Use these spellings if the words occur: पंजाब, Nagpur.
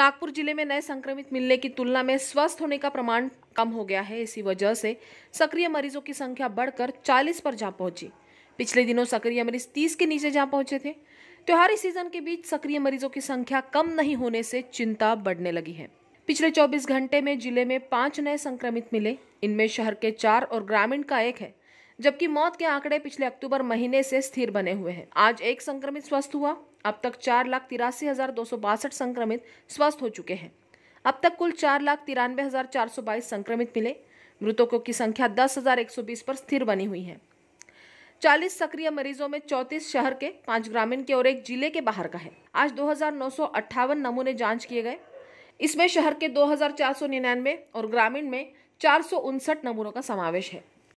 नागपुर जिले में नए संक्रमित मिलने की तुलना में स्वस्थ होने का प्रमाण कम हो गया है। इसी वजह से सक्रिय मरीजों की संख्या बढ़कर 40 पर जा पहुंची। पिछले दिनों सक्रिय मरीज 30 के नीचे जा पहुंचे थे। त्योहारी सीजन के बीच सक्रिय मरीजों की संख्या कम नहीं होने से चिंता बढ़ने लगी है। पिछले 24 घंटे में जिले में 5 नए संक्रमित मिले। इनमें शहर के 4 और ग्रामीण का 1 है, जबकि मौत के आंकड़े पिछले अक्टूबर महीने से स्थिर बने हुए हैं। आज 1 संक्रमित स्वस्थ हुआ। अब तक 4,83,262 संक्रमित स्वस्थ हो चुके हैं। अब तक कुल 4,93,422 संक्रमित मिले। मृतकों की संख्या 10,120 पर स्थिर बनी हुई है। 40 सक्रिय मरीजों में 34 शहर के, 5 ग्रामीण के और 1 जिले के बाहर का है। आज 2,958 नमूने जांच किए गए। इसमें शहर के 2,499 और ग्रामीण में 459 नमूनों का समावेश है।